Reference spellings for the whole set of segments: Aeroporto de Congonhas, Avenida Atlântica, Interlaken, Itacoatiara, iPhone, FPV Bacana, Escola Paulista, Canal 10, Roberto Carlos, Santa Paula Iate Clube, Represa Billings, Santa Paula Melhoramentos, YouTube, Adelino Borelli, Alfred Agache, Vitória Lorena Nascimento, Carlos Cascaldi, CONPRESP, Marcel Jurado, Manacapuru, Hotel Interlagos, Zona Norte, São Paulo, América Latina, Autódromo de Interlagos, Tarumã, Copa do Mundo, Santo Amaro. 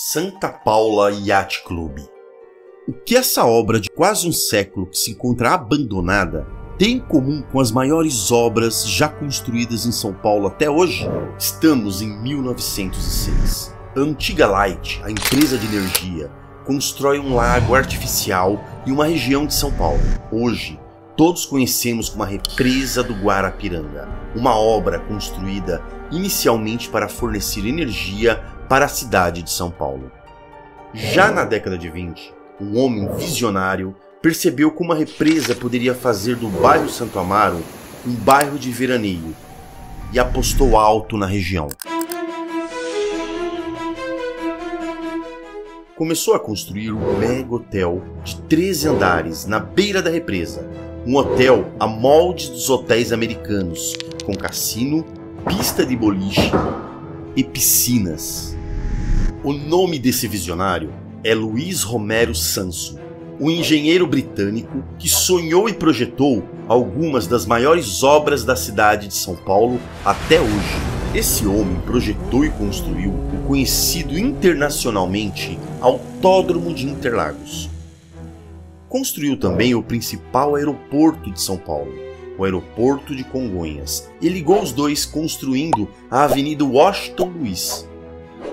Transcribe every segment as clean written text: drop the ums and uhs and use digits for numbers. Santa Paula Iate Clube. O que essa obra de quase um século que se encontra abandonada tem em comum com as maiores obras já construídas em São Paulo até hoje? Estamos em 1906. A antiga Light, a empresa de energia, constrói um lago artificial em uma região de São Paulo. Hoje, todos conhecemos como a Represa do Guarapiranga, uma obra construída inicialmente para fornecer energia para a cidade de São Paulo. Já na década de 20, um homem visionário percebeu como a represa poderia fazer do bairro Santo Amaro um bairro de veraneio e apostou alto na região. Começou a construir um mega hotel de 13 andares na beira da represa. Um hotel a molde dos hotéis americanos, com cassino, pista de boliche e piscinas. O nome desse visionário é Luiz Romero Sansón, um engenheiro britânico que sonhou e projetou algumas das maiores obras da cidade de São Paulo até hoje. Esse homem projetou e construiu o conhecido internacionalmente Autódromo de Interlagos. Construiu também o principal aeroporto de São Paulo, o Aeroporto de Congonhas, e ligou os dois construindo a Avenida Washington Luiz.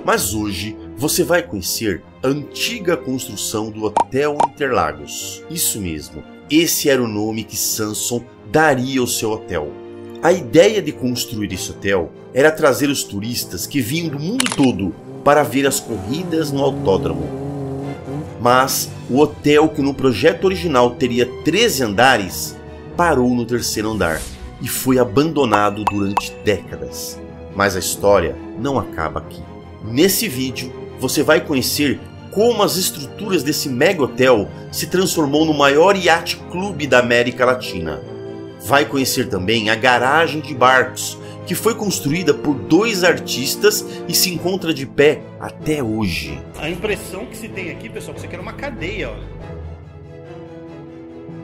Mas hoje você vai conhecer a antiga construção do Hotel Interlagos. Isso mesmo, esse era o nome que Sansón daria ao seu hotel. A ideia de construir esse hotel era trazer os turistas que vinham do mundo todo para ver as corridas no autódromo. Mas o hotel, que no projeto original teria 13 andares, parou no terceiro andar e foi abandonado durante décadas. Mas a história não acaba aqui. Nesse vídeo você vai conhecer como as estruturas desse mega hotel se transformou no maior iate clube da América Latina. Vai conhecer também a garagem de barcos, que foi construída por dois artistas e se encontra de pé até hoje. A impressão que se tem aqui, pessoal, que isso aqui era uma cadeia, olha.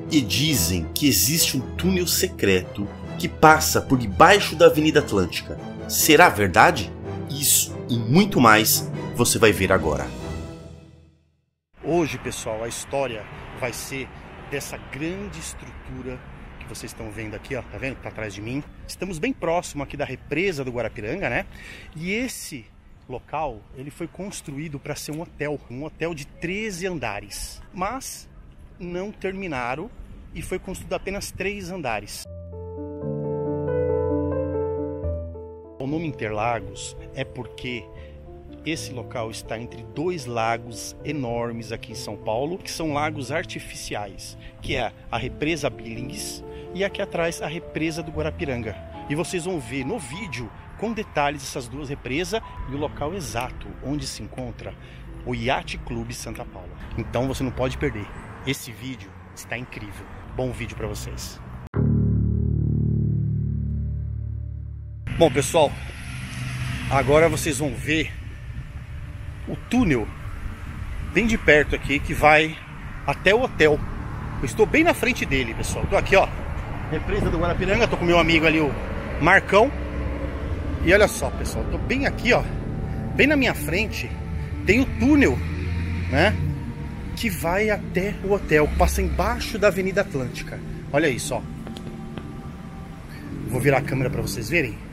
E dizem que existe um túnel secreto que passa por debaixo da Avenida Atlântica. Será verdade? Isso e muito mais você vai ver agora. Hoje, pessoal, a história vai ser dessa grande estrutura que vocês estão vendo aqui, ó, tá vendo que tá atrás de mim? Estamos bem próximo aqui da represa do Guarapiranga, né? E esse local, ele foi construído para ser um hotel de 13 andares, mas não terminaram e foi construído apenas 3 andares. O nome Interlagos é porque esse local está entre dois lagos enormes aqui em São Paulo, que são lagos artificiais, que é a Represa Billings e aqui atrás a Represa do Guarapiranga. E vocês vão ver no vídeo com detalhes essas duas represas e o local exato onde se encontra o Iate Clube Santa Paula. Então você não pode perder. Esse vídeo está incrível. Bom vídeo para vocês. Bom, pessoal, agora vocês vão ver o túnel bem de perto aqui que vai até o hotel. Eu estou bem na frente dele, pessoal. Estou aqui, ó, Represa do Guarapiranga. Estou com meu amigo ali, o Marcão. E olha só, pessoal, estou bem aqui, ó, bem na minha frente tem o túnel, né, que vai até o hotel, passa embaixo da Avenida Atlântica. Olha isso, ó. Vou virar a câmera para vocês verem.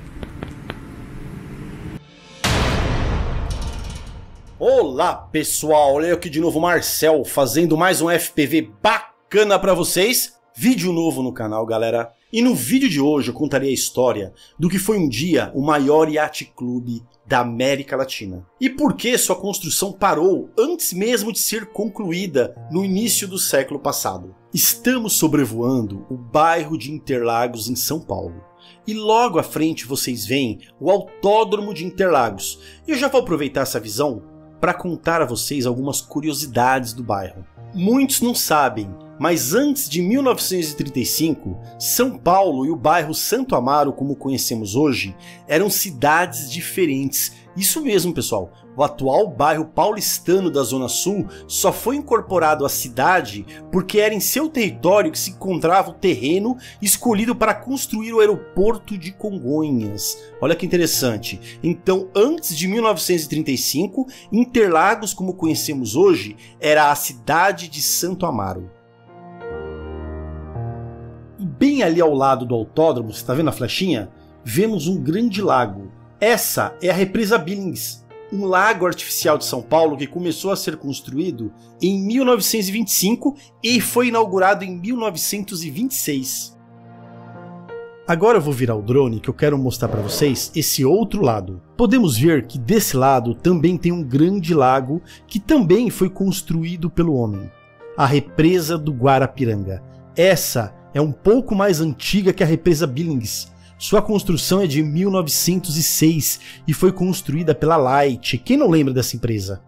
Olá, pessoal, olha eu aqui de novo, Marcel, fazendo mais um FPV bacana para vocês. Vídeo novo no canal, galera. E no vídeo de hoje eu contarei a história do que foi um dia o maior iate clube da América Latina. E por que sua construção parou antes mesmo de ser concluída no início do século passado. Estamos sobrevoando o bairro de Interlagos em São Paulo. E logo à frente vocês veem o Autódromo de Interlagos. E eu já vou aproveitar essa visão para contar a vocês algumas curiosidades do bairro. Muitos não sabem, mas antes de 1935, São Paulo e o bairro Santo Amaro, como conhecemos hoje, eram cidades diferentes. Isso mesmo, pessoal, O atual bairro paulistano da Zona Sul só foi incorporado à cidade porque era em seu território que se encontrava o terreno escolhido para construir o Aeroporto de Congonhas. Olha que interessante. Então, antes de 1935, Interlagos, como conhecemos hoje, era a cidade de Santo Amaro. E bem ali ao lado do autódromo, você está vendo a flechinha? Vemos um grande lago. Essa é a Represa Billings, um lago artificial de São Paulo que começou a ser construído em 1925 e foi inaugurado em 1926. Agora eu vou virar o drone que eu quero mostrar para vocês esse outro lado. Podemos ver que desse lado também tem um grande lago que também foi construído pelo homem. A Represa do Guarapiranga. Essa é um pouco mais antiga que a Represa Billings. Sua construção é de 1906 e foi construída pela Light. Quem não lembra dessa empresa?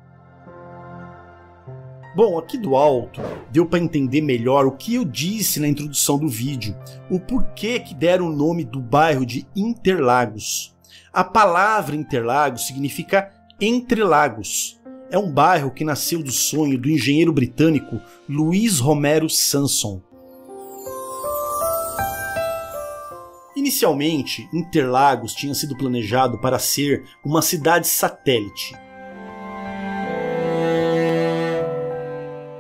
Bom, aqui do alto deu para entender melhor o que eu disse na introdução do vídeo, o porquê que deram o nome do bairro de Interlagos. A palavra Interlagos significa entre lagos. É um bairro que nasceu do sonho do engenheiro britânico Luiz Romero Sansón. Inicialmente, Interlagos tinha sido planejado para ser uma cidade satélite,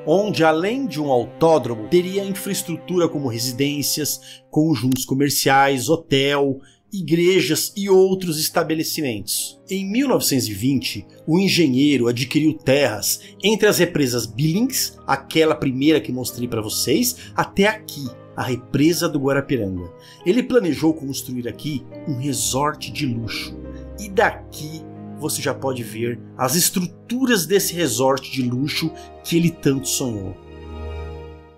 onde além de um autódromo, teria infraestrutura como residências, conjuntos comerciais, hotel, igrejas e outros estabelecimentos. Em 1920, o engenheiro adquiriu terras entre as represas Billings, aquela primeira que mostrei para vocês, até aqui, a Represa do Guarapiranga. Ele planejou construir aqui um resort de luxo. E daqui você já pode ver as estruturas desse resort de luxo que ele tanto sonhou.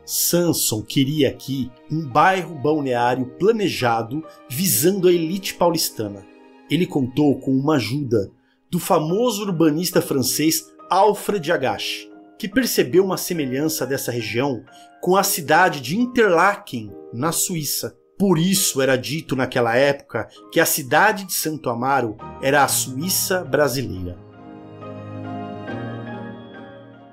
Sansón queria aqui um bairro balneário planejado visando a elite paulistana. Ele contou com uma ajuda do famoso urbanista francês Alfred Agache, que percebeu uma semelhança dessa região com a cidade de Interlaken, na Suíça. Por isso era dito naquela época que a cidade de Santo Amaro era a Suíça brasileira.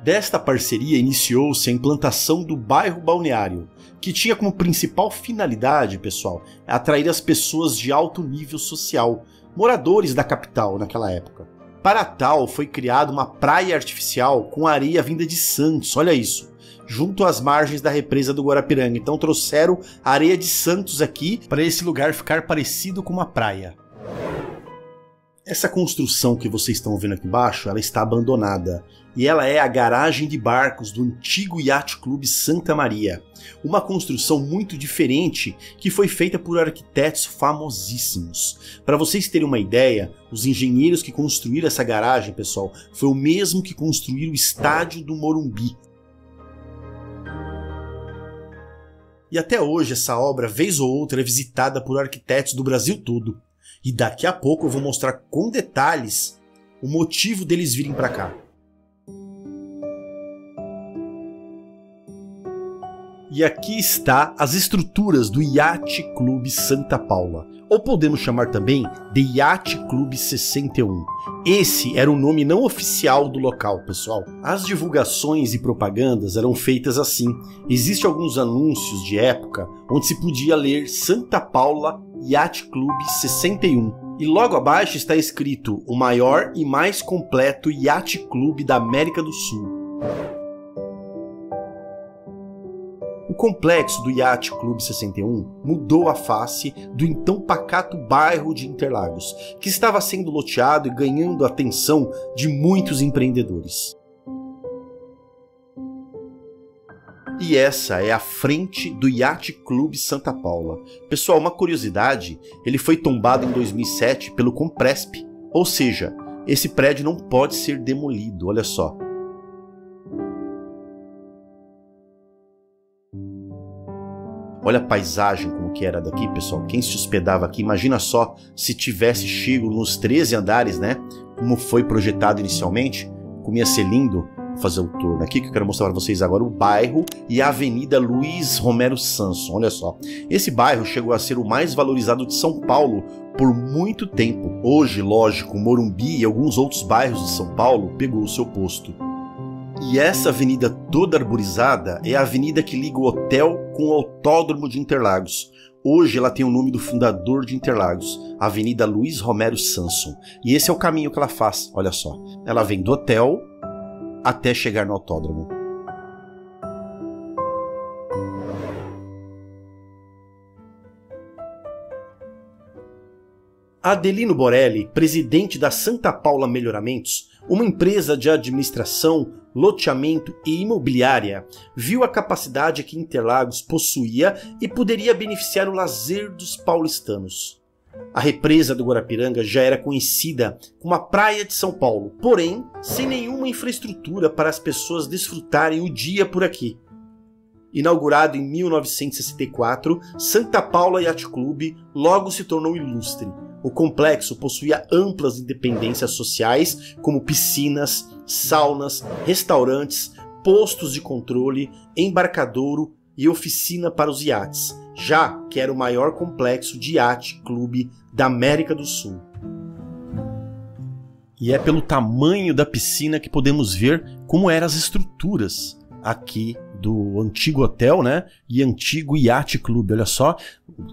Desta parceria iniciou-se a implantação do bairro balneário, que tinha como principal finalidade, pessoal, atrair as pessoas de alto nível social, moradores da capital naquela época. Para tal, foi criada uma praia artificial com areia vinda de Santos, olha isso, junto às margens da Represa do Guarapiranga. Então trouxeram a areia de Santos aqui para esse lugar ficar parecido com uma praia. Essa construção que vocês estão vendo aqui embaixo, ela está abandonada. E ela é a garagem de barcos do antigo Iate Clube Santa Maria. Uma construção muito diferente que foi feita por arquitetos famosíssimos. Para vocês terem uma ideia, os engenheiros que construíram essa garagem, pessoal, foi o mesmo que construíram o estádio do Morumbi. E até hoje essa obra, vez ou outra, é visitada por arquitetos do Brasil todo. E daqui a pouco eu vou mostrar com detalhes o motivo deles virem para cá. E aqui está as estruturas do Iate Clube Santa Paula, ou podemos chamar também de Iate Clube 61. Esse era o nome não oficial do local, pessoal. As divulgações e propagandas eram feitas assim. Existem alguns anúncios de época onde se podia ler Santa Paula Iate Clube 61. E logo abaixo está escrito o maior e mais completo Iate Clube da América do Sul. O complexo do Iate Clube 61 mudou a face do então pacato bairro de Interlagos, que estava sendo loteado e ganhando a atenção de muitos empreendedores. E essa é a frente do Iate Clube Santa Paula. Pessoal, uma curiosidade, ele foi tombado em 2007 pelo CONPRESP, ou seja, esse prédio não pode ser demolido, olha só. Olha a paisagem como que era daqui, pessoal. Quem se hospedava aqui, imagina só se tivesse chego nos 13 andares, né? Como foi projetado inicialmente. Como ia ser lindo. Vou fazer um turno aqui que eu quero mostrar para vocês agora o bairro e a Avenida Luiz Romero Sansón. Olha só. Esse bairro chegou a ser o mais valorizado de São Paulo por muito tempo. Hoje, lógico, Morumbi e alguns outros bairros de São Paulo pegou seu posto. E essa avenida toda arborizada é a avenida que liga o hotel com o Autódromo de Interlagos. Hoje ela tem o nome do fundador de Interlagos, a Avenida Luiz Romero Sansón. E esse é o caminho que ela faz, olha só. Ela vem do hotel até chegar no autódromo. Adelino Borelli, presidente da Santa Paula Melhoramentos, uma empresa de administração, loteamento e imobiliária, viu a capacidade que Interlagos possuía e poderia beneficiar o lazer dos paulistanos. A Represa do Guarapiranga já era conhecida como a Praia de São Paulo, porém sem nenhuma infraestrutura para as pessoas desfrutarem o dia por aqui. Inaugurado em 1964, Santa Paula Iate Clube logo se tornou ilustre. O complexo possuía amplas independências sociais, como piscinas, saunas, restaurantes, postos de controle, embarcadouro e oficina para os iates, já que era o maior complexo de iate-clube da América do Sul. E é pelo tamanho da piscina que podemos ver como eram as estruturas aqui do antigo hotel, né? E antigo Iate Clube. Olha só,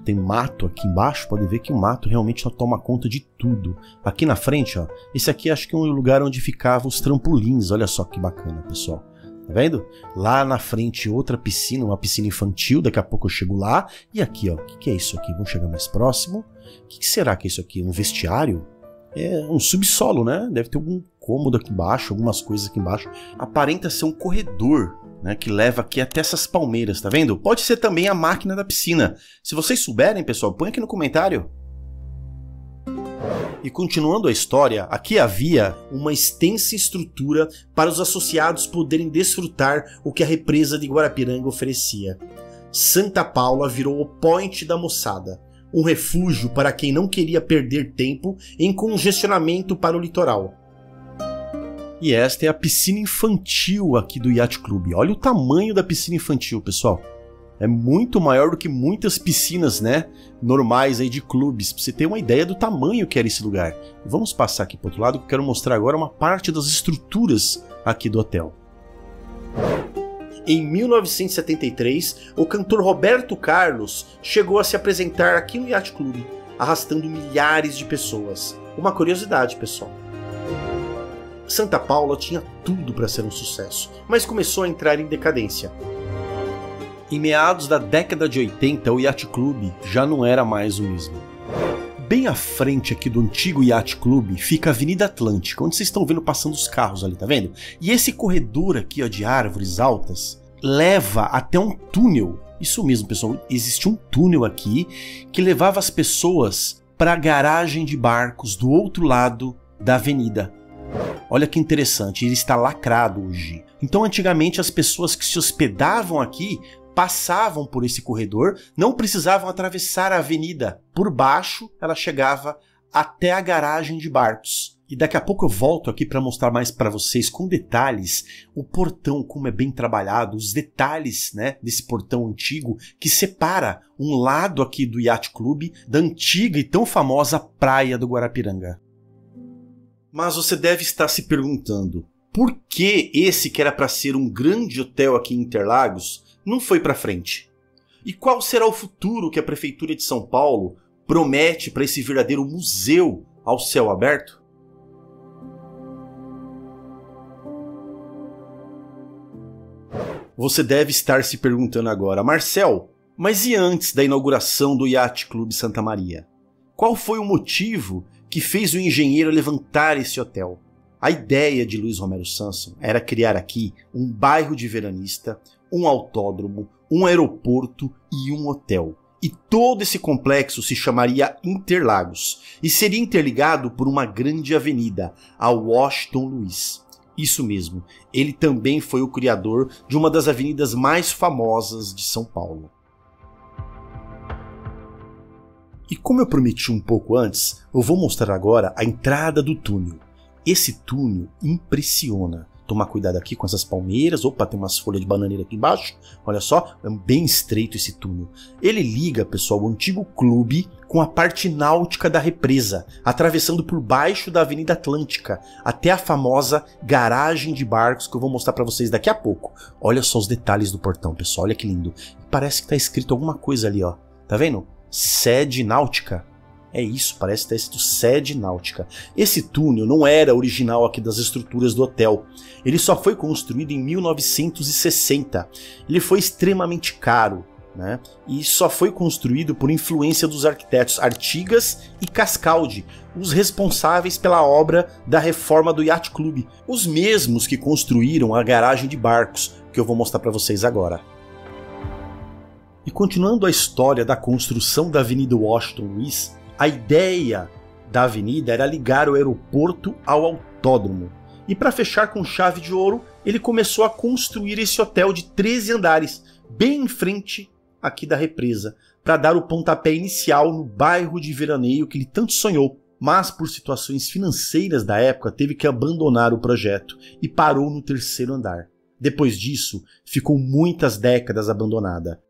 tem mato aqui embaixo, pode ver que o mato realmente só toma conta de tudo. Aqui na frente, ó, esse aqui acho que é um lugar onde ficavam os trampolins. Olha só que bacana, pessoal. Tá vendo? Lá na frente outra piscina, uma piscina infantil, daqui a pouco eu chego lá. E aqui, ó, o que é isso aqui? Vamos chegar mais próximo. O que será que é isso aqui? Um vestiário? É um subsolo, né? Deve ter algum cômodo aqui embaixo, algumas coisas aqui embaixo. Aparenta ser um corredor, né, que leva aqui até essas palmeiras, tá vendo? Pode ser também a máquina da piscina. Se vocês souberem, pessoal, põe aqui no comentário. E continuando a história, aqui havia uma extensa estrutura para os associados poderem desfrutar o que a Represa de Guarapiranga oferecia. Santa Paula virou o point da moçada, um refúgio para quem não queria perder tempo em congestionamento para o litoral. E esta é a piscina infantil aqui do Iate Clube. Olha o tamanho da piscina infantil, pessoal. É muito maior do que muitas piscinas, né, normais aí de clubes, pra você ter uma ideia do tamanho que era esse lugar. Vamos passar aqui pro outro lado, que eu quero mostrar agora uma parte das estruturas aqui do hotel. Em 1973, o cantor Roberto Carlos chegou a se apresentar aqui no Iate Clube, arrastando milhares de pessoas. Uma curiosidade, pessoal. Santa Paula tinha tudo para ser um sucesso, mas começou a entrar em decadência. Em meados da década de 80, o Iate Clube já não era mais o mesmo. Bem à frente aqui do antigo Iate Clube fica a Avenida Atlântica, onde vocês estão vendo passando os carros ali, tá vendo? E esse corredor aqui, ó, de árvores altas leva até um túnel. Isso mesmo, pessoal, existia um túnel aqui que levava as pessoas para a garagem de barcos do outro lado da avenida. Olha que interessante, ele está lacrado hoje. Então antigamente as pessoas que se hospedavam aqui passavam por esse corredor, não precisavam atravessar a avenida. Por baixo ela chegava até a garagem de barcos. E daqui a pouco eu volto aqui para mostrar mais para vocês com detalhes o portão, como é bem trabalhado, os detalhes, né, desse portão antigo que separa um lado aqui do Iate Clube da antiga e tão famosa Praia do Guarapiranga. Mas você deve estar se perguntando, por que esse que era para ser um grande hotel aqui em Interlagos não foi para frente? E qual será o futuro que a Prefeitura de São Paulo promete para esse verdadeiro museu ao céu aberto? Você deve estar se perguntando agora, Marcel, mas e antes da inauguração do Iate Clube Santa Maria? Qual foi o motivo que fez o engenheiro levantar esse hotel? A ideia de Luiz Romero Sansón era criar aqui um bairro de veranista, um autódromo, um aeroporto e um hotel. E todo esse complexo se chamaria Interlagos e seria interligado por uma grande avenida, a Washington Luiz. Isso mesmo, ele também foi o criador de uma das avenidas mais famosas de São Paulo. E como eu prometi um pouco antes, eu vou mostrar agora a entrada do túnel. Esse túnel impressiona. tomar cuidado aqui com essas palmeiras. Opa, tem umas folhas de bananeira aqui embaixo. Olha só, é bem estreito esse túnel. Ele liga, pessoal, o antigo clube com a parte náutica da represa, atravessando por baixo da Avenida Atlântica, até a famosa garagem de barcos que eu vou mostrar pra vocês daqui a pouco. Olha só os detalhes do portão, pessoal, olha que lindo. Parece que tá escrito alguma coisa ali, ó. Tá vendo? Sede Náutica. É isso, parece que tá escrito Sede Náutica. Esse túnel não era original aqui das estruturas do hotel. Ele só foi construído em 1960. Ele foi extremamente caro, né? E só foi construído por influência dos arquitetos Artigas e Cascaldi, os responsáveis pela obra da reforma do Iate Clube, os mesmos que construíram a garagem de barcos, que eu vou mostrar para vocês agora. E continuando a história da construção da Avenida Washington Luiz, a ideia da avenida era ligar o aeroporto ao autódromo. E para fechar com chave de ouro, ele começou a construir esse hotel de 13 andares, bem em frente aqui da represa, para dar o pontapé inicial no bairro de veraneio que ele tanto sonhou, mas por situações financeiras da época teve que abandonar o projeto e parou no 3º andar. Depois disso, ficou muitas décadas abandonada.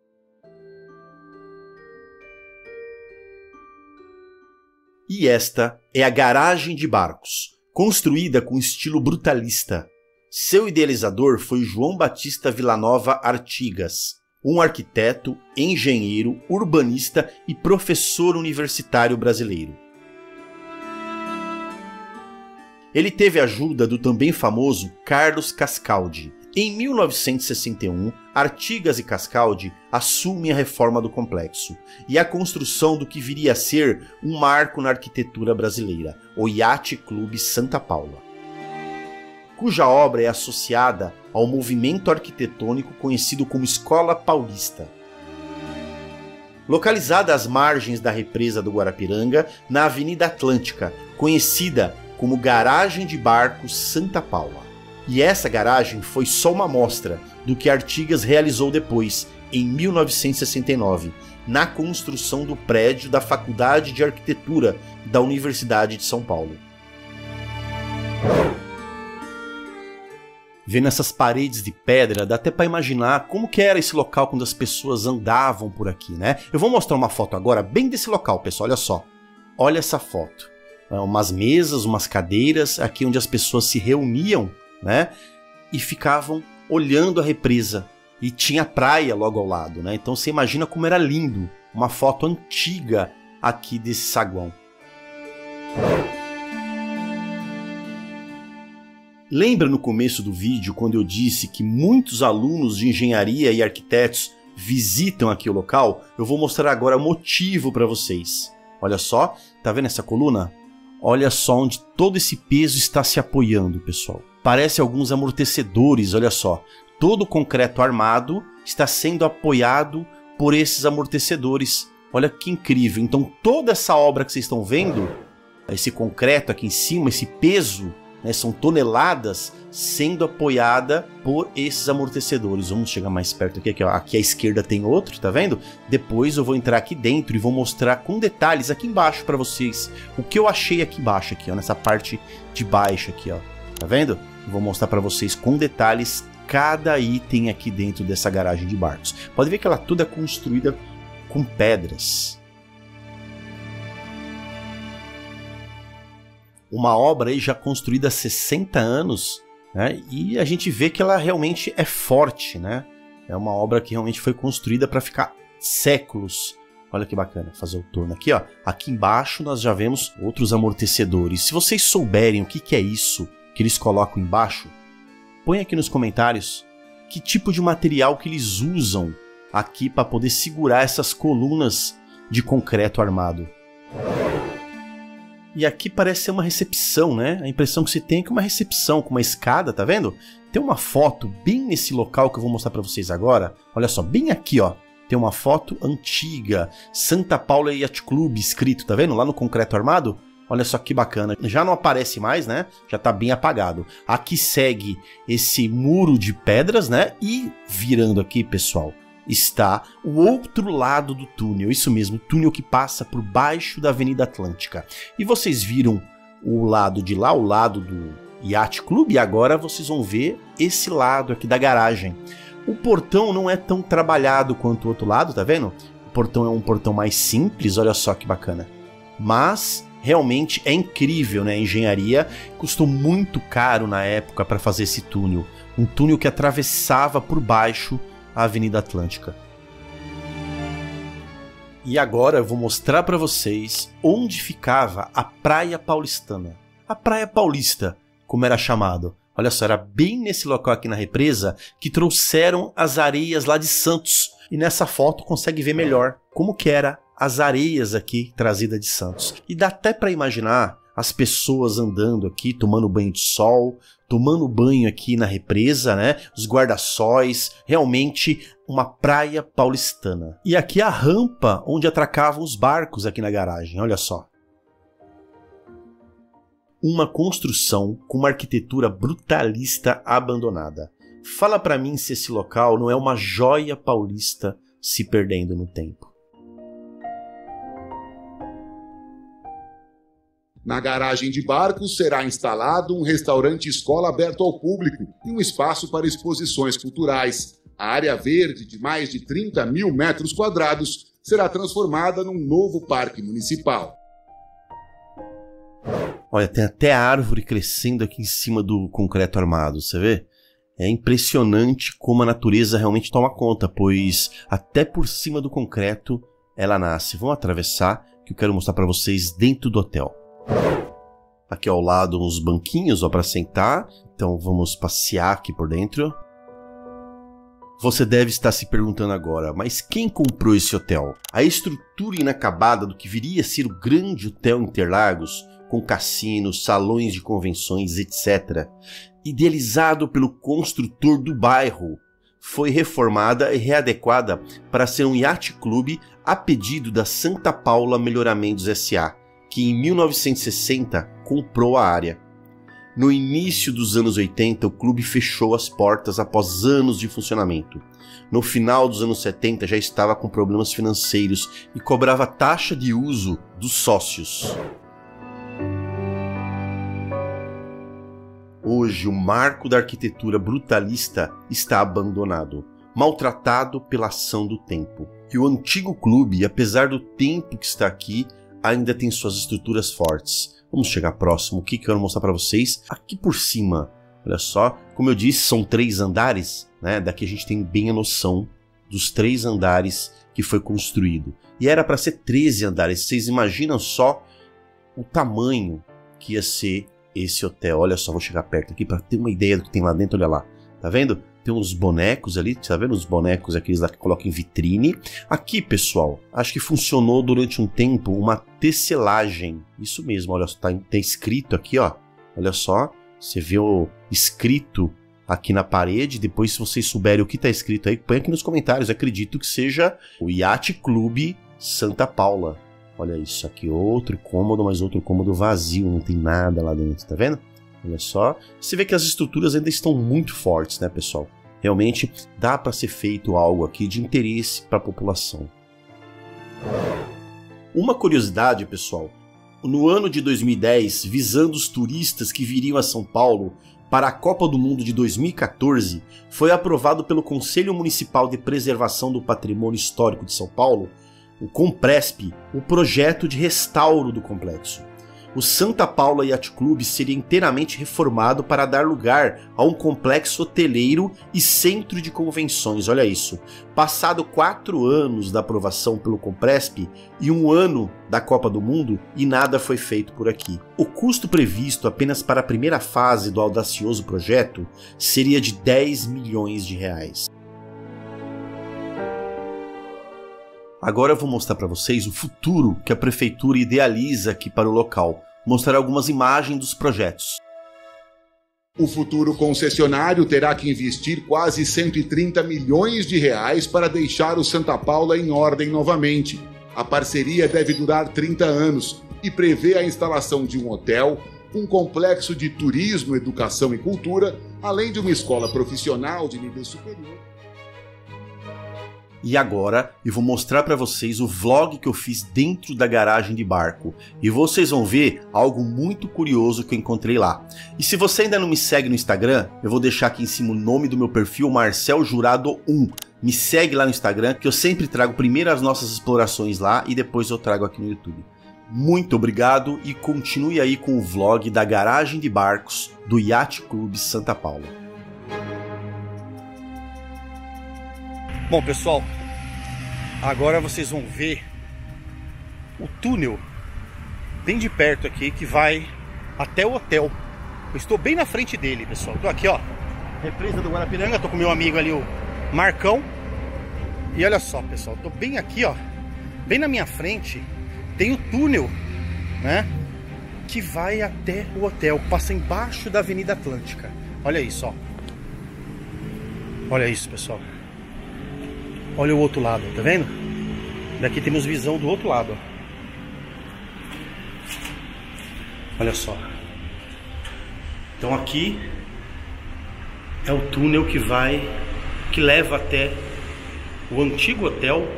E esta é a garagem de barcos, construída com estilo brutalista. Seu idealizador foi João Batista Villanova Artigas, um arquiteto, engenheiro, urbanista e professor universitário brasileiro. Ele teve a ajuda do também famoso Carlos Cascaldi. Em 1961, Artigas e Cascaldi assumem a reforma do complexo e a construção do que viria a ser um marco na arquitetura brasileira, o Iate Clube Santa Paula, cuja obra é associada ao movimento arquitetônico conhecido como Escola Paulista. Localizada às margens da Represa do Guarapiranga, na Avenida Atlântica, conhecida como Garagem de Barcos Santa Paula. E essa garagem foi só uma amostra do que Artigas realizou depois, em 1969, na construção do prédio da Faculdade de Arquitetura da Universidade de São Paulo. Vendo essas paredes de pedra, dá até para imaginar como que era esse local quando as pessoas andavam por aqui, né? Eu vou mostrar uma foto agora bem desse local, pessoal, olha só. Olha essa foto. Umas mesas, umas cadeiras, aqui onde as pessoas se reuniam, né? E ficavam olhando a represa. E tinha praia logo ao lado, né? Então você imagina como era lindo. Uma foto antiga aqui desse saguão. Lembra no começo do vídeo quando eu disse que muitos alunos de engenharia e arquitetos visitam aqui o local? Eu vou mostrar agora o motivo para vocês. Olha só, tá vendo essa coluna? Olha só onde todo esse peso está se apoiando, pessoal. Parece alguns amortecedores, olha só. Todo o concreto armado está sendo apoiado por esses amortecedores. Olha que incrível. Então toda essa obra que vocês estão vendo, esse concreto aqui em cima, esse peso, né, são toneladas sendo apoiada por esses amortecedores. Vamos chegar mais perto aqui, ó. Aqui à esquerda tem outro, tá vendo? Depois eu vou entrar aqui dentro e vou mostrar com detalhes aqui embaixo para vocês o que eu achei aqui embaixo, aqui, ó, nessa parte de baixo aqui, ó. Tá vendo? Vou mostrar para vocês com detalhes cada item aqui dentro dessa garagem de barcos. Pode ver que ela toda é construída com pedras. Uma obra aí já construída há 60 anos, né? E a gente vê que ela realmente é forte, né? É uma obra que realmente foi construída para ficar séculos. Olha que bacana, fazer o torno aqui, ó. Aqui embaixo nós já vemos outros amortecedores. Se vocês souberem o que é isso que eles colocam embaixo, põe aqui nos comentários que tipo de material que eles usam aqui para poder segurar essas colunas de concreto armado. E aqui parece ser uma recepção, né? A impressão que se tem é que é uma recepção com uma escada, tá vendo? Tem uma foto bem nesse local que eu vou mostrar pra vocês agora. Olha só, bem aqui, ó. Tem uma foto antiga. Santa Paula Yacht Club escrito, tá vendo? Lá no concreto armado. Olha só que bacana. Já não aparece mais, né? Já tá bem apagado. Aqui segue esse muro de pedras, né? E virando aqui, pessoal, está o outro lado do túnel, isso mesmo, o túnel que passa por baixo da Avenida Atlântica. E vocês viram o lado de lá, o lado do Iate Clube, e agora vocês vão ver esse lado aqui da garagem. O portão não é tão trabalhado quanto o outro lado, tá vendo? O portão é um portão mais simples, olha só que bacana. Mas realmente é incrível, né? A engenharia custou muito caro na época para fazer esse túnel. Um túnel que atravessava por baixo a Avenida Atlântica. E agora eu vou mostrar para vocês onde ficava a Praia Paulistana. A Praia Paulista, como era chamado. Olha só, era bem nesse local aqui na represa que trouxeram as areias lá de Santos. E nessa foto consegue ver melhor como que era as areias aqui trazidas de Santos. E dá até para imaginar as pessoas andando aqui, tomando banho de sol, tomando banho aqui na represa, né? Os guarda-sóis, realmente uma praia paulistana. E aqui a rampa onde atracavam os barcos aqui na garagem, olha só. Uma construção com uma arquitetura brutalista abandonada. Fala pra mim se esse local não é uma joia paulista se perdendo no tempo. Na garagem de barcos será instalado um restaurante-escola aberto ao público e um espaço para exposições culturais. A área verde de mais de 30.000 metros quadrados será transformada num novo parque municipal. Olha, tem até árvore crescendo aqui em cima do concreto armado, você vê? É impressionante como a natureza realmente toma conta, pois até por cima do concreto ela nasce. Vamos atravessar, que eu quero mostrar para vocês dentro do hotel. Aqui ao lado uns banquinhos para sentar, então vamos passear aqui por dentro. Você deve estar se perguntando agora, mas quem comprou esse hotel? A estrutura inacabada do que viria a ser o grande Hotel Interlagos, com cassinos, salões de convenções, etc., idealizado pelo construtor do bairro, foi reformada e readequada para ser um iate-clube a pedido da Santa Paula Melhoramentos S.A., que em 1960 comprou a área. No início dos anos 80, o clube fechou as portas após anos de funcionamento. No final dos anos 70, já estava com problemas financeiros e cobrava taxa de uso dos sócios. Hoje, o marco da arquitetura brutalista está abandonado, maltratado pela ação do tempo. E o antigo clube, apesar do tempo que está aqui, ainda tem suas estruturas fortes. Vamos chegar próximo, o que eu quero mostrar para vocês aqui por cima. Olha só, como eu disse, são 3 andares, né? Daqui a gente tem bem a noção dos 3 andares que foi construído. E era para ser 13 andares, vocês imaginam só o tamanho que ia ser esse hotel. Olha só, vou chegar perto aqui para ter uma ideia do que tem lá dentro, olha lá, tá vendo? Tem uns bonecos ali, tá vendo? Os bonecos aqueles lá que colocam em vitrine. Aqui, pessoal, acho que funcionou durante um tempo uma tecelagem. Isso mesmo, olha só, tá escrito aqui, ó. Olha só, você vê o escrito aqui na parede. Depois, se vocês souberem o que tá escrito aí, põe aqui nos comentários. Eu acredito que seja o Iate Clube Santa Paula. Olha isso aqui, outro cômodo, mas outro cômodo vazio, não tem nada lá dentro, tá vendo? Olha só, você vê que as estruturas ainda estão muito fortes, né, pessoal? Realmente dá para ser feito algo aqui de interesse para a população. Uma curiosidade, pessoal. No ano de 2010, visando os turistas que viriam a São Paulo para a Copa do Mundo de 2014, foi aprovado pelo Conselho Municipal de Preservação do Patrimônio Histórico de São Paulo, o CONPRESP, o projeto de restauro do complexo. O Santa Paula Yacht Club seria inteiramente reformado para dar lugar a um complexo hoteleiro e centro de convenções, olha isso. Passado 4 anos da aprovação pelo Compresp e 1 ano da Copa do Mundo, e nada foi feito por aqui. O custo previsto apenas para a primeira fase do audacioso projeto seria de 10 milhões de reais. Agora eu vou mostrar para vocês o futuro que a prefeitura idealiza aqui para o local. Mostrar algumas imagens dos projetos. O futuro concessionário terá que investir quase 130 milhões de reais para deixar o Santa Paula em ordem novamente. A parceria deve durar 30 anos e prevê a instalação de um hotel, um complexo de turismo, educação e cultura, além de uma escola profissional de nível superior. E agora eu vou mostrar para vocês o vlog que eu fiz dentro da garagem de barco. E vocês vão ver algo muito curioso que eu encontrei lá. E se você ainda não me segue no Instagram, eu vou deixar aqui em cima o nome do meu perfil, Marcel Jurado 1. Me segue lá no Instagram, que eu sempre trago primeiro as nossas explorações lá e depois eu trago aqui no YouTube. Muito obrigado e continue aí com o vlog da garagem de barcos do Iate Clube Santa Paula. Bom, pessoal, agora vocês vão ver o túnel bem de perto aqui que vai até o hotel. Eu estou bem na frente dele, pessoal. Estou aqui, ó, Represa do Guarapiranga. Estou com meu amigo ali, o Marcão. E olha só, pessoal, estou bem aqui, ó, bem na minha frente. Tem o túnel, né, que vai até o hotel, passa embaixo da Avenida Atlântica. Olha isso, ó. Olha isso, pessoal. Olha o outro lado, tá vendo? Daqui temos visão do outro lado, ó. Olha só. Então aqui é o túnel que vai, que leva até o antigo hotel.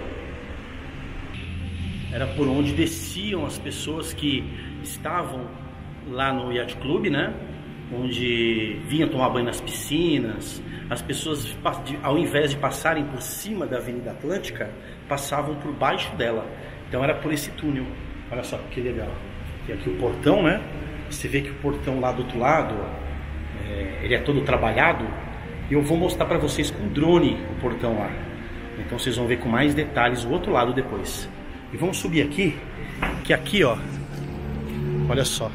Era por onde desciam as pessoas que estavam lá no Yacht Club, né? Onde vinham tomar banho nas piscinas. As pessoas, ao invés de passarem por cima da Avenida Atlântica, passavam por baixo dela. Então era por esse túnel. Olha só que legal. Tem aqui o portão, né? Você vê que o portão lá do outro lado, ele é todo trabalhado. E eu vou mostrar para vocês com drone o portão lá. Então vocês vão ver com mais detalhes o outro lado depois. E vamos subir aqui, que aqui, ó, olha só,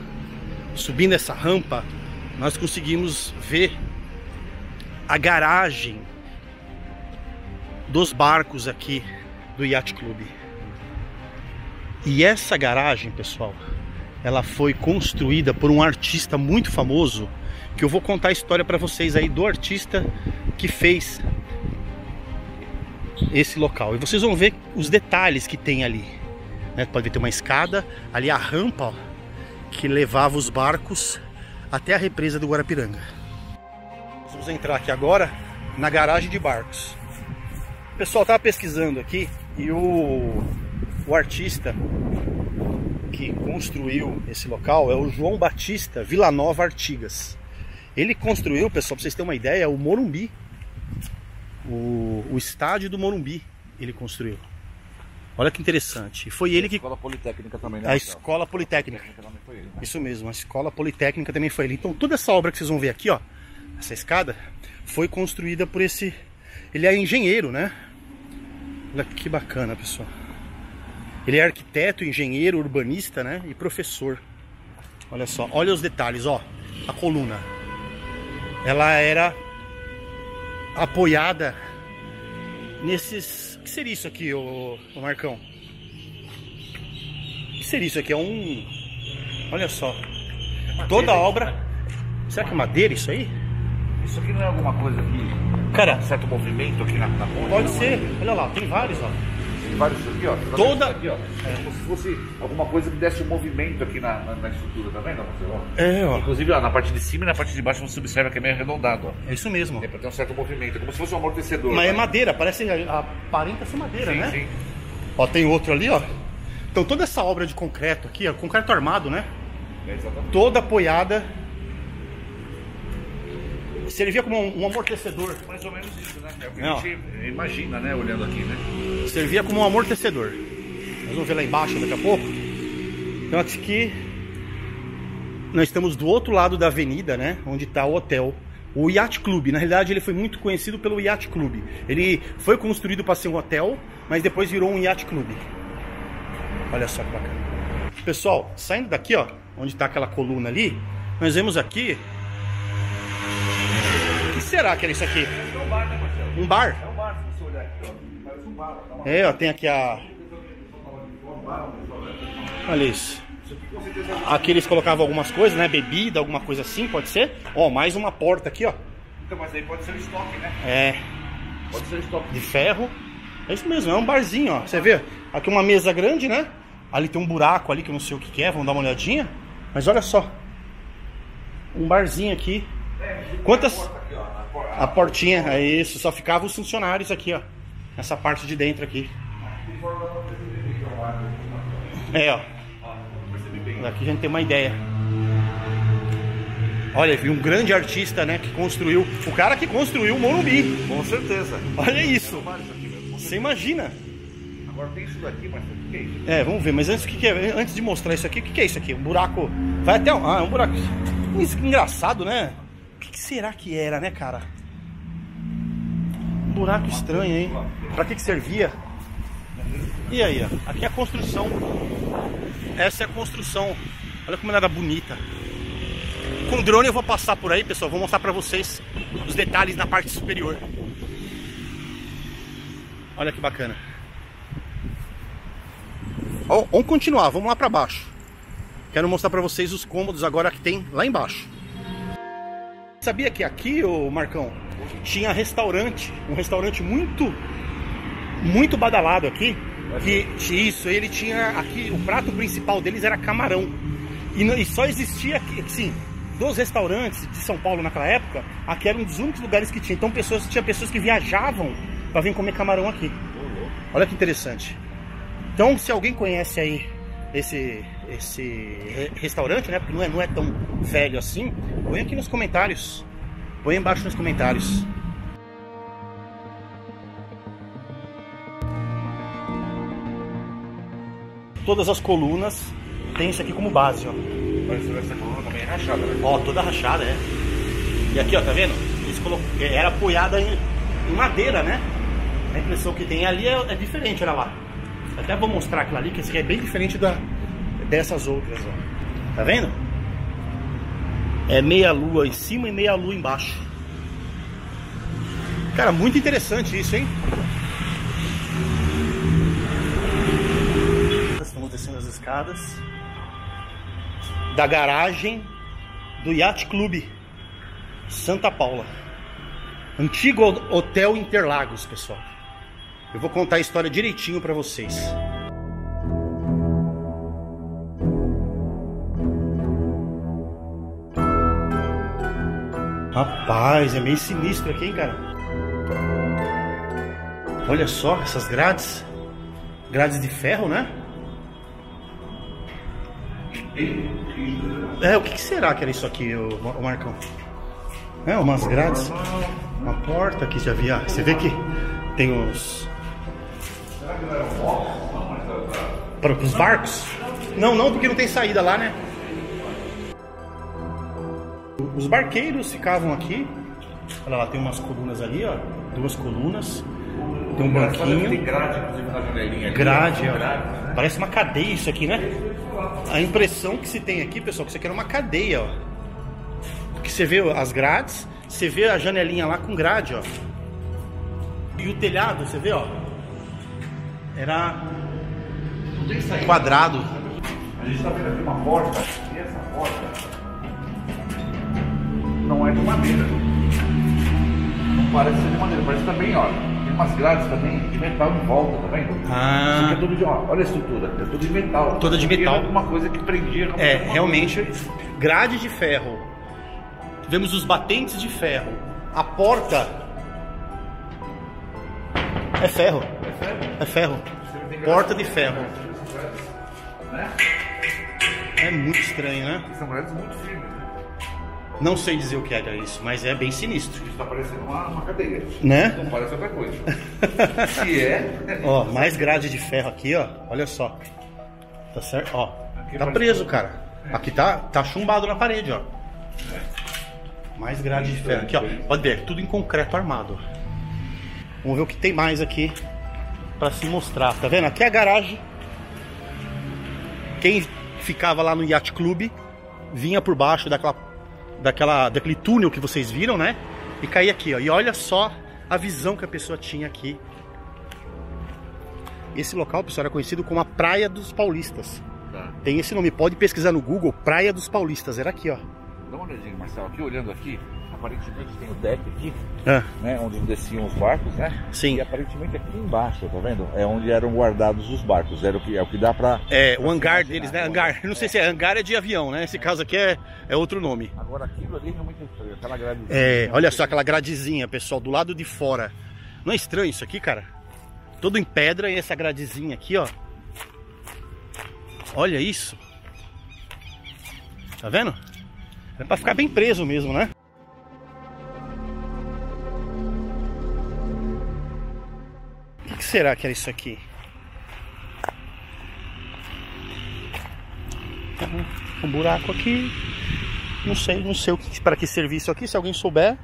subindo essa rampa, nós conseguimos ver a garagem dos barcos aqui do Yacht Club. E essa garagem, pessoal, ela foi construída por um artista muito famoso, que eu vou contar a história para vocês aí do artista que fez esse local, e vocês vão ver os detalhes que tem ali, né? Pode ter uma escada, ali a rampa, ó, que levava os barcos até a represa do Guarapiranga. Vamos entrar aqui agora na garagem de barcos. O pessoal estava pesquisando aqui e o artista que construiu esse local é o João Batista Villanova Artigas. Ele construiu, pessoal, para vocês terem uma ideia, o Morumbi. O estádio do Morumbi ele construiu. Olha que interessante. E foi ele que... A Escola Politécnica também, né? A Escola Politécnica. Foi ele, né? Isso mesmo, a Escola Politécnica também foi ele. Então toda essa obra que vocês vão ver aqui, ó, essa escada, foi construída por esse... Ele é engenheiro, né? Olha que bacana, pessoal. Ele é arquiteto, engenheiro, urbanista, né? E professor. Olha só, olha os detalhes, ó. A coluna. Ela era... apoiada nesses... O que seria isso aqui, ô Marcão? O que seria isso aqui? É um... Olha só. É toda a obra... Isso, né? Será que é madeira isso aí? Isso aqui não é alguma coisa que... Cara... Certo movimento aqui na ponte? Pode ser. Madeira. Olha lá, tem vários, ó. Tem vários aqui, ó. Toda... Aqui, ó. É como se fosse alguma coisa que desse um movimento aqui na estrutura, tá vendo? É, ó. Inclusive, ó, na parte de cima e na parte de baixo você observa que é meio arredondado, ó. É isso mesmo. É, tem um certo movimento, é como se fosse um amortecedor. Mas, né? É madeira, parece, aparenta ser madeira, sim, né? Sim, sim. Ó, tem outro ali, ó. Então toda essa obra de concreto aqui, ó, concreto armado, né? É, exatamente. Toda apoiada. Servia como um amortecedor. Mais ou menos isso, né? É o que a gente imagina, né? Olhando aqui, né? Servia como um amortecedor. Nós vamos ver lá embaixo daqui a pouco. Então aqui nós estamos do outro lado da avenida, né? Onde está o hotel. O Yacht Club. Na realidade ele foi muito conhecido pelo Yacht Club. Ele foi construído para ser um hotel, mas depois virou um Yacht Club. Olha só que bacana. Pessoal, saindo daqui, ó, onde está aquela coluna ali, nós vemos aqui... Será que era isso aqui? É um bar, né, Marcelo? Um bar? É um bar, se você olhar aqui, ó. Parece um bar, ó. É, ó, tem aqui a... Olha isso. Aqui eles colocavam algumas coisas, né? Bebida, alguma coisa assim, pode ser? Ó, mais uma porta aqui, ó. Então, mas aí pode ser um estoque, né? É. Pode ser um estoque. De ferro. É isso mesmo, é um barzinho, ó. Você vê? Aqui uma mesa grande, né? Ali tem um buraco ali que eu não sei o que é, vamos dar uma olhadinha. Mas olha só. Um barzinho aqui. Quantas... A portinha, é isso, só ficavam os funcionários aqui, ó. nessa parte de dentro aqui. É, ó. Aqui a gente tem uma ideia. Olha, vi um grande artista, né, que construiu. O cara que construiu o Morumbi. Com certeza. Olha isso. Você imagina. Agora tem isso daqui, mas o que é isso? É, vamos ver. Mas antes, antes de mostrar isso aqui, o que é isso aqui? Um buraco. Vai até um. Ah, é um buraco. Engraçado, né? O que será que era, né, cara? Um buraco estranho, hein? Pra que servia? E aí, ó. Aqui é a construção. Essa é a construção. Olha como ela era bonita. Com o drone eu vou passar por aí, pessoal. Vou mostrar pra vocês os detalhes na parte superior. Olha que bacana. Ó, vamos continuar. Vamos lá pra baixo. Quero mostrar pra vocês os cômodos agora que tem lá embaixo. Sabia que aqui, ô Marcão, tinha restaurante. Um restaurante muito badalado aqui. Que isso, ele tinha aqui, o prato principal deles era camarão. E só existia aqui, sim, dos restaurantes de São Paulo naquela época, aqui era um dos únicos lugares que tinha. Então tinha pessoas que viajavam para vir comer camarão aqui. Olha que interessante. Então, se alguém conhece aí esse restaurante, né, porque não é tão velho assim, põe aqui nos comentários. Põe embaixo nos comentários. Todas as colunas tem isso aqui como base, ó. Essa coluna também é rachada, né? Ó, toda rachada, é. E aqui, ó, tá vendo? Era apoiada em madeira, né? A impressão que tem ali é diferente, olha lá. Até vou mostrar aquilo ali, que esse aqui é bem diferente dessas outras, ó. Tá vendo? É meia lua em cima e meia lua embaixo. Cara, muito interessante isso, hein? Descendo as escadas da garagem do Iate Clube Santa Paula, antigo Hotel Interlagos, pessoal. Eu vou contar a história direitinho para vocês. Rapaz, é meio sinistro aqui, hein, cara? Olha só essas grades de ferro, né? É, o que será que era isso aqui, o Marcão? É, umas grades. Uma porta que já via. Você vê que tem os... Para os barcos? Não, não, porque não tem saída lá, né? Os barqueiros ficavam aqui. Olha lá, tem umas colunas ali, ó. Duas colunas. Tem um banquinho. Grade, ó. Parece uma cadeia isso aqui, né? A impressão que se tem aqui, pessoal, que isso aqui era uma cadeia, ó. Porque você vê as grades, você vê a janelinha lá com grade, ó. E o telhado, você vê, ó. Era quadrado. A gente tá vendo aqui uma porta, e essa porta não é de madeira. Não parece ser de madeira, parece também, ó. Tem umas grades também de metal em volta, tá vendo? Ah. Isso aqui é tudo de, ó, olha a estrutura, é tudo de metal. Toda de metal. Era alguma coisa que prendia. É, realmente, grade de ferro. Tivemos os batentes de ferro. A porta é ferro. É ferro? É ferro. Porta de ferro. É muito estranho, né? São grades muito firmes. Não sei dizer o que era isso, mas é bem sinistro. Isso tá parecendo uma cadeia. Né? Não parece outra coisa. Se é... Ó, mais grade de ferro aqui, ó. Olha só. Tá certo? Ó. Aqui tá preso, cara. É. Aqui tá chumbado na parede, ó. É. Mais grade de ferro. Aqui, ó. Pode ver, tudo em concreto armado. Vamos ver o que tem mais aqui pra se mostrar. Tá vendo? Aqui é a garagem. Quem ficava lá no Yacht Club vinha por baixo daquele túnel que vocês viram, né? E cair aqui, ó. E olha só a visão que a pessoa tinha aqui. Esse local, pessoal, era conhecido como a Praia dos Paulistas. Tá. Tem esse nome. Pode pesquisar no Google, Praia dos Paulistas. Era aqui, ó. Dá uma olhadinha, Marcelo. Aqui, olhando aqui, aparentemente tem o deck aqui, né? Onde desciam os barcos, né? Sim. E aparentemente aqui embaixo, tá vendo? É onde eram guardados os barcos. É o que dá pra... É, pra o hangar deles, né? Hangar. Não sei se é hangar, é de avião, né? Esse caso aqui é outro nome. Agora aquilo ali realmente é estranho. Aquela gradezinha. É, olha só aquela gradezinha, pessoal, do lado de fora. Não é estranho isso aqui, cara? todo em pedra, e essa gradezinha aqui, ó. Olha isso. Tá vendo? É pra ficar bem preso mesmo, né? O que será que era isso aqui? Um buraco aqui. Não sei para que servir isso aqui. Se alguém souber,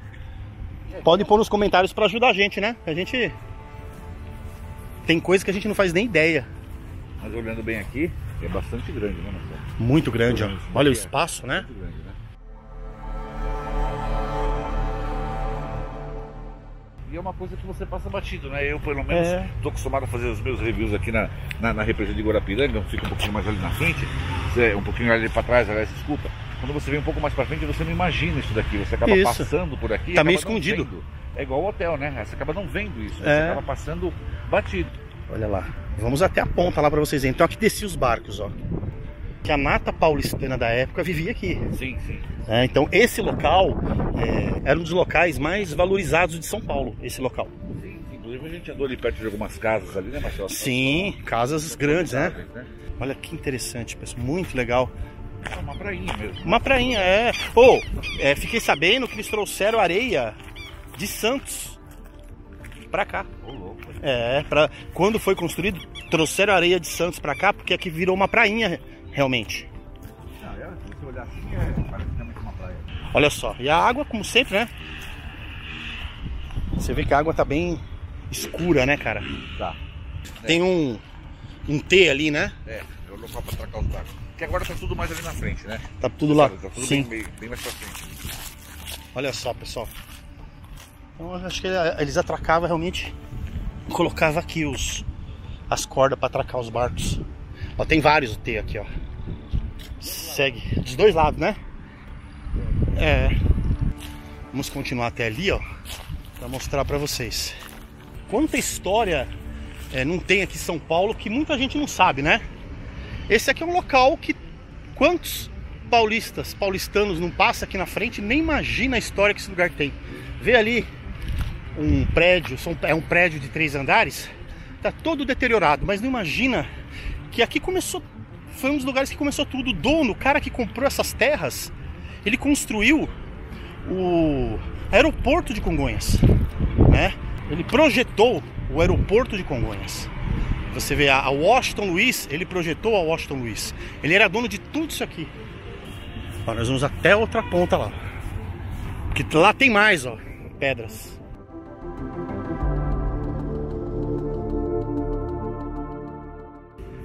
pode pôr nos comentários para ajudar a gente, né? A gente... tem coisa que a gente não faz nem ideia. Mas olhando bem aqui, é bastante grande, né, Marcelo? Muito grande, ó. Olha o espaço, né? Muito grande, né? E é uma coisa que você passa batido, né? Eu, pelo menos, estou acostumado a fazer os meus reviews aqui na Represa de Guarapiranga. Fica um pouquinho mais ali na frente, um pouquinho ali para trás, aliás, desculpa. Quando você vem um pouco mais para frente, você não imagina isso daqui. Você acaba passando por aqui. Tá meio escondido. Vendo. É igual o hotel, né? Você acaba não vendo isso. Você acaba passando batido. Olha lá. Vamos até a ponta lá para vocês verem. Então aqui descia os barcos, ó. Que a nata paulistana da época vivia aqui. Sim, sim. É, então esse local era um dos locais mais valorizados de São Paulo, esse local. Sim, inclusive a gente andou ali perto de algumas casas ali, né, Marcelo? Sim, casas grandes, né? Olha que interessante, pessoal. Muito legal. É uma prainha mesmo. Uma prainha, é. Pô, fiquei sabendo que eles trouxeram areia de Santos pra cá. Ô, louco. É, quando foi construído, trouxeram areia de Santos pra cá, porque aqui virou uma prainha, realmente. Ah, é? Se você olhar assim, parece realmente uma praia. Olha só, e a água, como sempre, né? Você vê que a água tá bem escura, né, cara? Tá. Tem um T ali, né? É, é o local pra atracar os barcos. Que agora tá tudo mais ali na frente, né? Tá tudo lá. Tá tudo bem mais pra frente. Olha só, pessoal. Então, eu acho que eles atracavam realmente, colocava aqui as cordas pra atracar os barcos. Ó, tem vários T aqui, ó. Segue dos dois lados, né? É. Vamos continuar até ali, ó, pra mostrar pra vocês. Quanta história não tem aqui em São Paulo que muita gente não sabe, né? Esse aqui é um local que quantos paulistanos não passam aqui na frente, nem imagina a história que esse lugar tem. Vê ali um prédio, é um prédio de 3 andares, tá todo deteriorado, mas não imagina que aqui começou, foi um dos lugares que começou tudo. O dono, o cara que comprou essas terras, ele construiu o Aeroporto de Congonhas, né? Ele projetou o Aeroporto de Congonhas. Você vê a Washington Luiz, ele projetou a Washington Luiz. Ele era dono de tudo isso aqui. Ó, nós vamos até outra ponta lá. Porque lá tem mais, ó, pedras.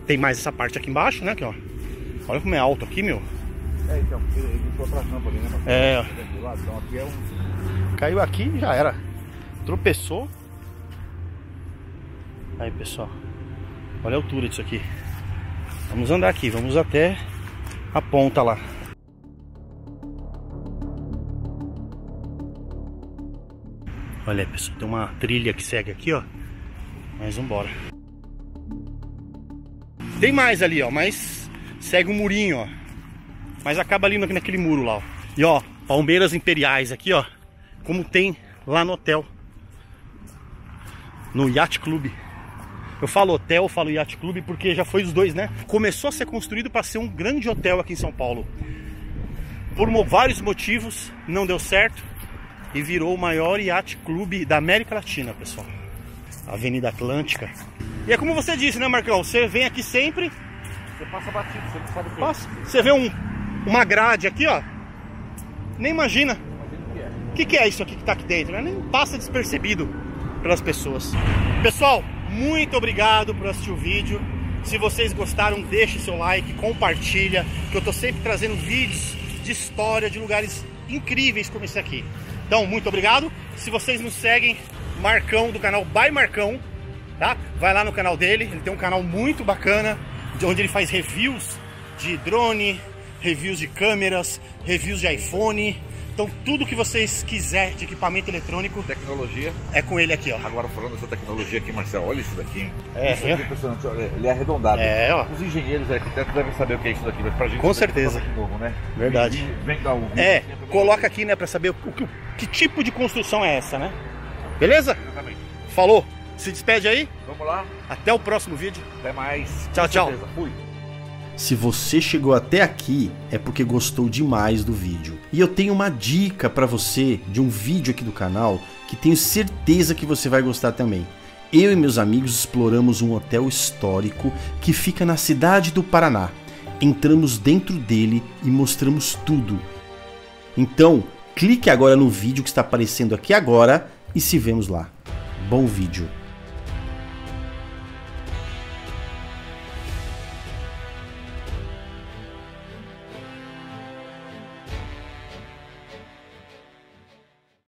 Tem mais essa parte aqui embaixo, né? Aqui, ó. Olha como é alto aqui, meu. É, então, ele foi pra rampa ali, né? É. Então, aqui é um... Caiu aqui e já era. Tropeçou. Aí, pessoal. Olha a altura disso aqui. Vamos andar aqui, vamos até a ponta lá. Olha aí, pessoal, tem uma trilha que segue aqui, ó. Mas vamos embora. Tem mais ali, ó, mas segue um murinho, ó. Mas acaba ali naquele muro lá, ó. E ó, palmeiras imperiais aqui, ó. Como tem lá no hotel. No Iate Clube. Eu falo hotel, eu falo Iate Clube, porque já foi os dois, né? Começou a ser construído para ser um grande hotel aqui em São Paulo. Por vários motivos, não deu certo e virou o maior Iate Clube da América Latina, pessoal. Avenida Atlântica. E é como você disse, né, Marcão? Você vem aqui sempre... Você passa batido, você não sabe o que é. Você vê uma grade aqui, ó. Nem imagina. O que é isso aqui que tá aqui dentro, né? Nem passa despercebido pelas pessoas. Pessoal... muito obrigado por assistir o vídeo. Se vocês gostaram, deixe seu like, compartilha, que eu tô sempre trazendo vídeos de história de lugares incríveis como esse aqui. Então, muito obrigado. Se vocês nos seguem, Marcão, do canal By Marcão, tá? Vai lá no canal dele, ele tem um canal muito bacana, onde ele faz reviews de drone, reviews de câmeras, reviews de iPhone... Então tudo que vocês quiserem de equipamento eletrônico, tecnologia, é com ele aqui, ó. Agora falando dessa tecnologia aqui, Marcelo, olha isso daqui. É, isso aqui é impressionante, olha, ele é arredondado. É, ó. Os engenheiros e arquitetos devem saber o que é isso daqui, mas pra gente... Com certeza. De novo, né? Verdade. Vem dar um... É, coloca aqui, né, pra saber que tipo de construção é essa, né? Beleza? Exatamente. Falou! Se despede aí. Vamos lá. Até o próximo vídeo. Até mais. Tchau, tchau. Fui. Se você chegou até aqui, é porque gostou demais do vídeo. E eu tenho uma dica para você de um vídeo aqui do canal que tenho certeza que você vai gostar também. Eu e meus amigos exploramos um hotel histórico que fica na cidade do Paraná. Entramos dentro dele e mostramos tudo. Então, clique agora no vídeo que está aparecendo aqui agora e se vemos lá. Bom vídeo!